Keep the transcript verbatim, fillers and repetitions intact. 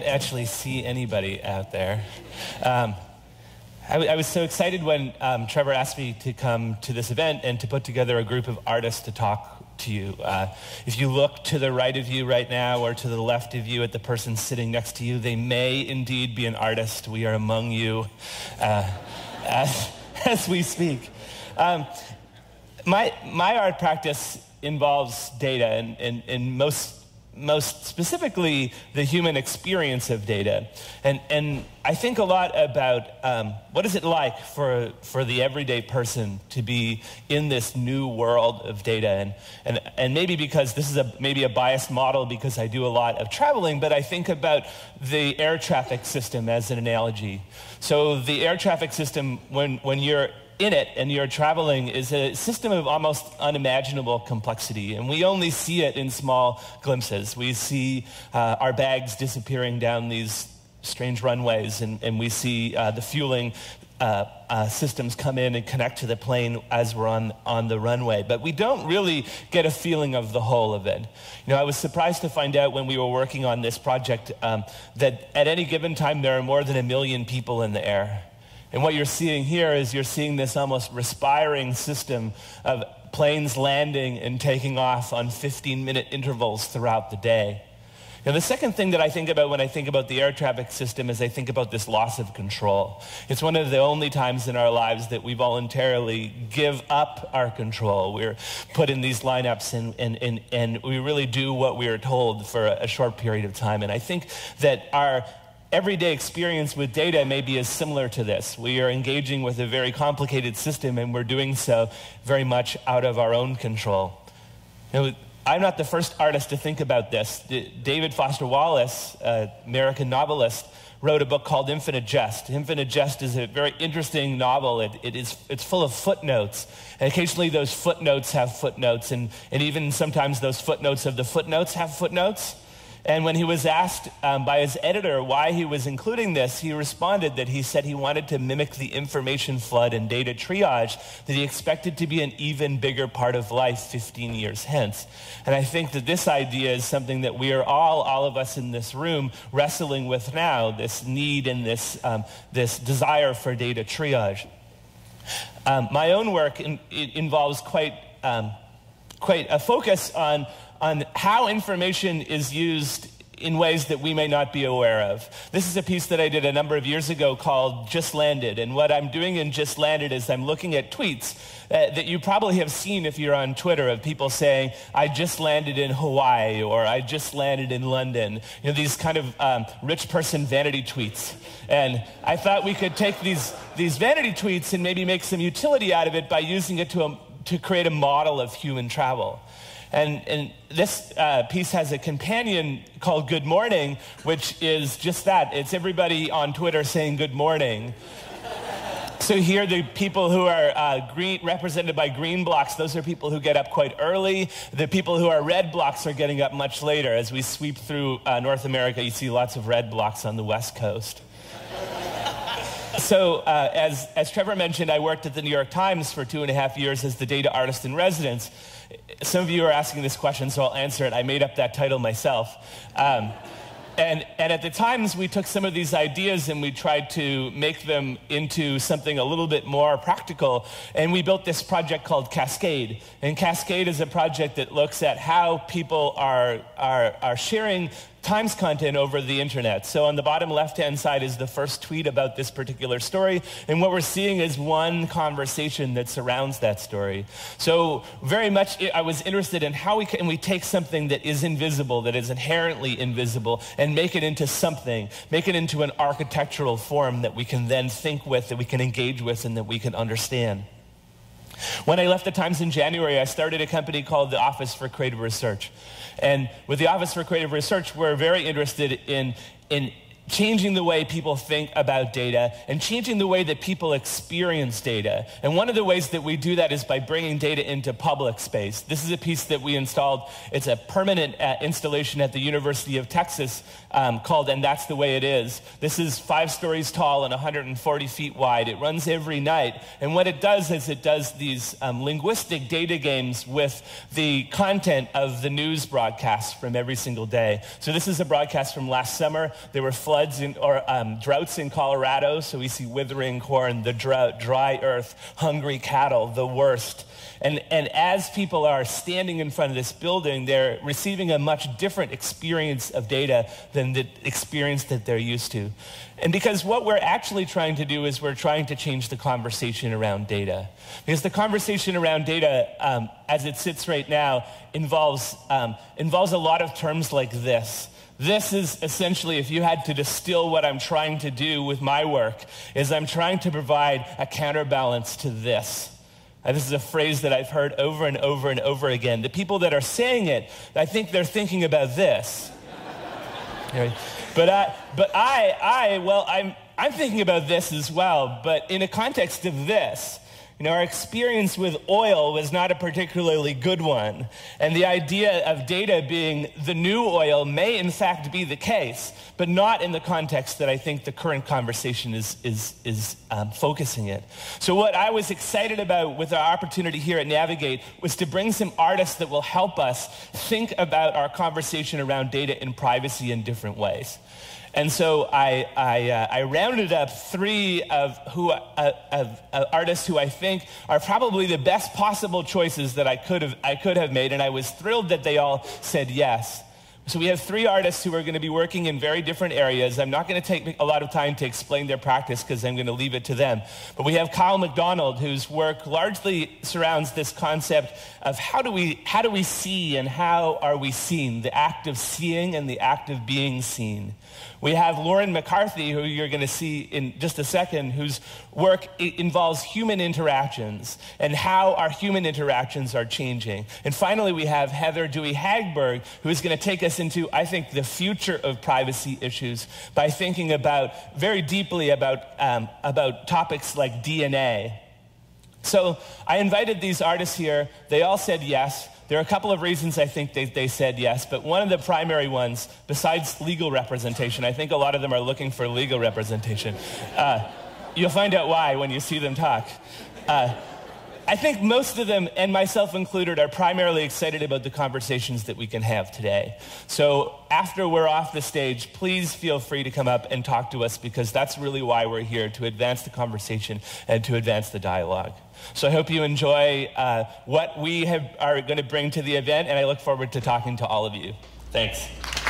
can't actually see anybody out there. Um, I, I was so excited when um, Trevor asked me to come to this event and to put together a group of artists to talk to you. Uh, if you look to the right of you right now or to the left of you at the person sitting next to you, they may indeed be an artist. We are among you uh, as, as we speak. Um, my, my art practice involves data and, and, and most most specifically the human experience of data. And, and I think a lot about um, what is it like for, for the everyday person to be in this new world of data. And, and, and maybe because this is a, maybe a biased model because I do a lot of traveling, but I think about the air traffic system as an analogy. So the air traffic system, when, when you're in it and you're traveling, is a system of almost unimaginable complexity, and we only see it in small glimpses. We see uh, our bags disappearing down these strange runways, and, and we see uh, the fueling uh, uh, systems come in and connect to the plane as we're on, on the runway, but we don't really get a feeling of the whole of it. You know, I was surprised to find out when we were working on this project um, that at any given time there are more than a million people in the air. And what you're seeing here is you're seeing this almost respiring system of planes landing and taking off on fifteen minute intervals throughout the day. Now, the second thing that I think about when I think about the air traffic system is I think about this loss of control. It's one of the only times in our lives that we voluntarily give up our control. We're put in these lineups and, and, and, and we really do what we are told for a short period of time. And I think that our everyday experience with data may be as similar to this. We are engaging with a very complicated system, and we're doing so very much out of our own control. You know, I'm not the first artist to think about this. D- David Foster Wallace, uh, American novelist, wrote a book called Infinite Jest. Infinite Jest is a very interesting novel. It, it is, it's full of footnotes. And occasionally those footnotes have footnotes, and, and even sometimes those footnotes of the footnotes have footnotes. And when he was asked um, by his editor why he was including this, he responded that he said he wanted to mimic the information flood and data triage that he expected to be an even bigger part of life fifteen years hence. And I think that this idea is something that we are all, all of us in this room, wrestling with now, this need and this, um, this desire for data triage. Um, my own work in, it involves quite, um, quite a focus on on how information is used in ways that we may not be aware of. This is a piece that I did a number of years ago called Just Landed, and what I'm doing in Just Landed is I'm looking at tweets uh, that you probably have seen if you're on Twitter of people saying, I just landed in Hawaii, or I just landed in London. You know, these kind of um, rich person vanity tweets. And I thought we could take these, these vanity tweets and maybe make some utility out of it by using it to, a, to create a model of human travel. And, and this uh, piece has a companion called Good Morning, which is just that. It's everybody on Twitter saying good morning. So here the people who are uh, green, represented by green blocks, those are people who get up quite early. The people who are red blocks are getting up much later. As we sweep through uh, North America, you see lots of red blocks on the West Coast. So uh, as, as Trevor mentioned, I worked at the New York Times for two and a half years as the data artist in residence. Some of you are asking this question, so I'll answer it. I made up that title myself. Um, and, and at the Times, we took some of these ideas and we tried to make them into something a little bit more practical. And we built this project called Cascade. And Cascade is a project that looks at how people are, are, are sharing Times content over the internet. So on the bottom left-hand side is the first tweet about this particular story, and what we're seeing is one conversation that surrounds that story. So very much I was interested in how we can we take something that is invisible, that is inherently invisible, and make it into something, make it into an architectural form that we can then think with, that we can engage with, and that we can understand. When I left the Times in January, I started a company called the Office for Creative Research. And with the Office for Creative Research, we're very interested in, in changing the way people think about data and changing the way that people experience data. And one of the ways that we do that is by bringing data into public space. This is a piece that we installed. It's a permanent uh, installation at the University of Texas um, called And That's the Way It Is. This is five stories tall and one hundred forty feet wide. It runs every night. And what it does is it does these um, linguistic data games with the content of the news broadcasts from every single day. So this is a broadcast from last summer. There were floods Floods in, or um, droughts in Colorado, so we see withering corn, the drought, dry earth, hungry cattle, the worst. And, and as people are standing in front of this building, they're receiving a much different experience of data than the experience that they're used to. And because what we're actually trying to do is we're trying to change the conversation around data. Because the conversation around data, um, as it sits right now, involves, um, involves a lot of terms like this. This is essentially, if you had to distill what I'm trying to do with my work, is I'm trying to provide a counterbalance to this. And this is a phrase that I've heard over and over and over again. The people that are saying it, I think they're thinking about this. But I, but I, I, well, I'm, I'm thinking about this as well, but in a context of this. You know, our experience with oil was not a particularly good one. And the idea of data being the new oil may in fact be the case, but not in the context that I think the current conversation is, is, is um, focusing it. So what I was excited about with our opportunity here at Navigate was to bring some artists that will help us think about our conversation around data and privacy in different ways. And so I, I, uh, I rounded up three of, who, uh, of uh, artists who I think are probably the best possible choices that I could have, I could have made, and I was thrilled that they all said yes. So we have three artists who are going to be working in very different areas. I'm not going to take a lot of time to explain their practice because I'm going to leave it to them. But we have Kyle McDonald, whose work largely surrounds this concept of how do we, how do we see and how are we seen, the act of seeing and the act of being seen. We have Lauren McCarthy, who you're going to see in just a second, whose work involves human interactions and how our human interactions are changing. And finally, we have Heather Dewey-Hagberg, who is going to take us into, I think, the future of privacy issues by thinking about, very deeply about, um, about topics like D N A. So I invited these artists here. They all said yes. There are a couple of reasons I think they, they said yes, but one of the primary ones, besides legal representation, I think a lot of them are looking for legal representation. Uh, you'll find out why when you see them talk. Uh, I think most of them, and myself included, are primarily excited about the conversations that we can have today. So after we're off the stage, please feel free to come up and talk to us, because that's really why we're here, to advance the conversation and to advance the dialogue. So I hope you enjoy uh, what we have, are going to bring to the event, and I look forward to talking to all of you. Thanks.